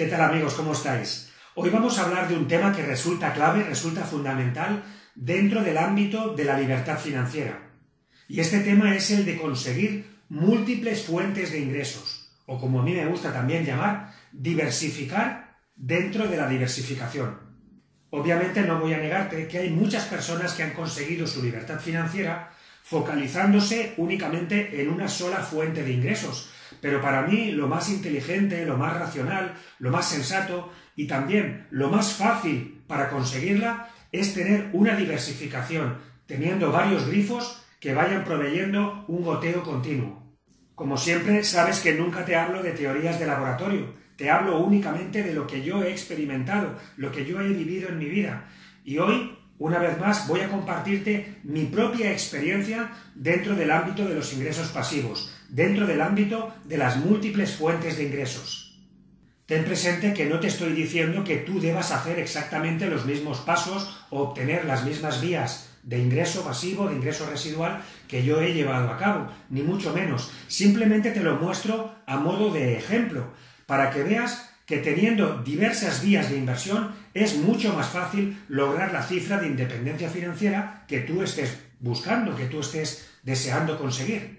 ¿Qué tal amigos? ¿Cómo estáis? Hoy vamos a hablar de un tema que resulta clave, resulta fundamental dentro del ámbito de la libertad financiera. Y este tema es el de conseguir múltiples fuentes de ingresos, o como a mí me gusta también llamar, diversificar dentro de la diversificación. Obviamente no voy a negarte que hay muchas personas que han conseguido su libertad financiera focalizándose únicamente en una sola fuente de ingresos, pero para mí lo más inteligente, lo más racional, lo más sensato y también lo más fácil para conseguirla es tener una diversificación, teniendo varios grifos que vayan proveyendo un goteo continuo. Como siempre, sabes que nunca te hablo de teorías de laboratorio, te hablo únicamente de lo que yo he experimentado, lo que yo he vivido en mi vida. Y hoy, una vez más, voy a compartirte mi propia experiencia dentro del ámbito de los ingresos pasivos, dentro del ámbito de las múltiples fuentes de ingresos. Ten presente que no te estoy diciendo que tú debas hacer exactamente los mismos pasos o obtener las mismas vías de ingreso pasivo, de ingreso residual que yo he llevado a cabo, ni mucho menos. Simplemente te lo muestro a modo de ejemplo, para que veas que teniendo diversas vías de inversión es mucho más fácil lograr la cifra de independencia financiera que tú estés buscando, que tú estés deseando conseguir.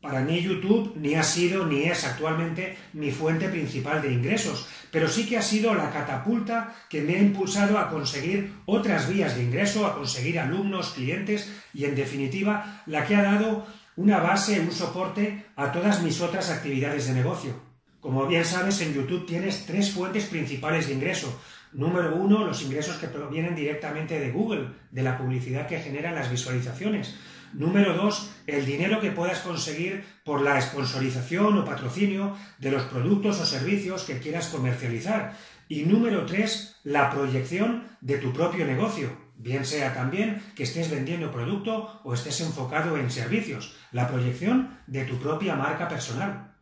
Para mí YouTube ni ha sido ni es actualmente mi fuente principal de ingresos, pero sí que ha sido la catapulta que me ha impulsado a conseguir otras vías de ingreso, a conseguir alumnos, clientes y en definitiva la que ha dado una base, un soporte a todas mis otras actividades de negocio. Como bien sabes, en YouTube tienes tres fuentes principales de ingreso. Número uno, los ingresos que provienen directamente de Google, de la publicidad que generan las visualizaciones. Número dos, el dinero que puedas conseguir por la sponsorización o patrocinio de los productos o servicios que quieras comercializar. Y número tres, la proyección de tu propio negocio. Bien sea también que estés vendiendo producto o estés enfocado en servicios, la proyección de tu propia marca personal.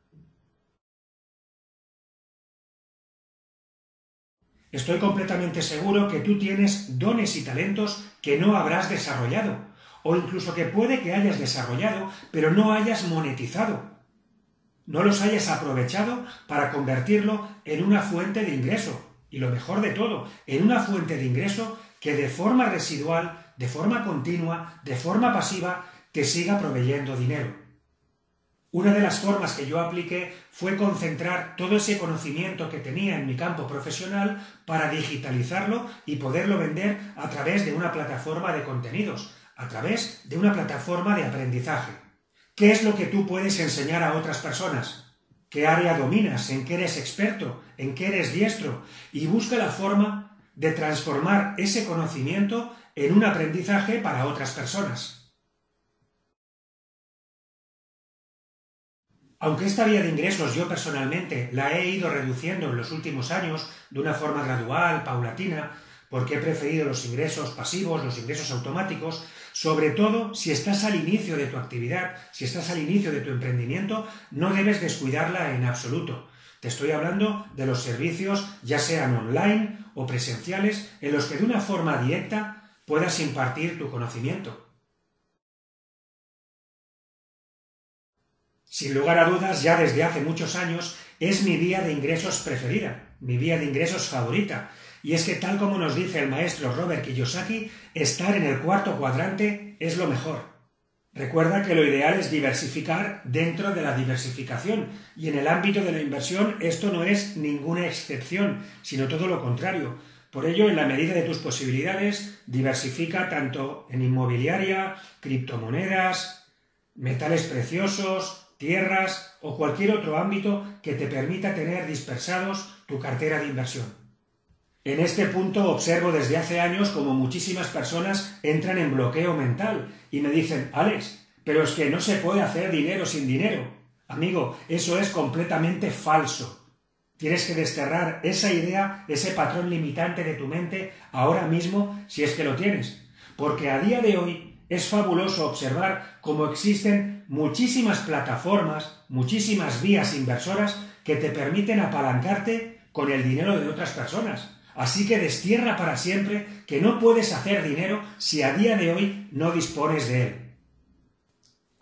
Estoy completamente seguro que tú tienes dones y talentos que no habrás desarrollado, o incluso que puede que hayas desarrollado, pero no hayas monetizado. No los hayas aprovechado para convertirlo en una fuente de ingreso. Y lo mejor de todo, en una fuente de ingreso que de forma residual, de forma continua, de forma pasiva, te siga proveyendo dinero. Una de las formas que yo apliqué fue concentrar todo ese conocimiento que tenía en mi campo profesional para digitalizarlo y poderlo vender a través de una plataforma de contenidos, a través de una plataforma de aprendizaje. ¿Qué es lo que tú puedes enseñar a otras personas? ¿Qué área dominas? ¿En qué eres experto? ¿En qué eres diestro? Y busca la forma de transformar ese conocimiento en un aprendizaje para otras personas. Aunque esta vía de ingresos yo personalmente la he ido reduciendo en los últimos años de una forma gradual, paulatina, porque he preferido los ingresos pasivos, los ingresos automáticos, sobre todo si estás al inicio de tu actividad, si estás al inicio de tu emprendimiento, no debes descuidarla en absoluto. Te estoy hablando de los servicios, ya sean online o presenciales, en los que de una forma directa puedas impartir tu conocimiento. Sin lugar a dudas, ya desde hace muchos años, es mi vía de ingresos preferida, mi vía de ingresos favorita. Y es que tal como nos dice el maestro Robert Kiyosaki, estar en el cuarto cuadrante es lo mejor. Recuerda que lo ideal es diversificar dentro de la diversificación y en el ámbito de la inversión esto no es ninguna excepción, sino todo lo contrario. Por ello, en la medida de tus posibilidades, diversifica tanto en inmobiliaria, criptomonedas, metales preciosos, tierras o cualquier otro ámbito que te permita tener dispersados tu cartera de inversión. En este punto observo desde hace años como muchísimas personas entran en bloqueo mental y me dicen, Alex, pero es que no se puede hacer dinero sin dinero. Amigo, eso es completamente falso. Tienes que desterrar esa idea, ese patrón limitante de tu mente ahora mismo si es que lo tienes. Porque a día de hoy es fabuloso observar cómo existen muchísimas plataformas, muchísimas vías inversoras que te permiten apalancarte con el dinero de otras personas. Así que destierra para siempre que no puedes hacer dinero si a día de hoy no dispones de él.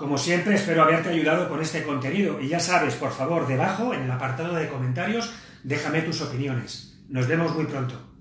Como siempre, espero haberte ayudado con este contenido y ya sabes, por favor, debajo, en el apartado de comentarios, déjame tus opiniones. Nos vemos muy pronto.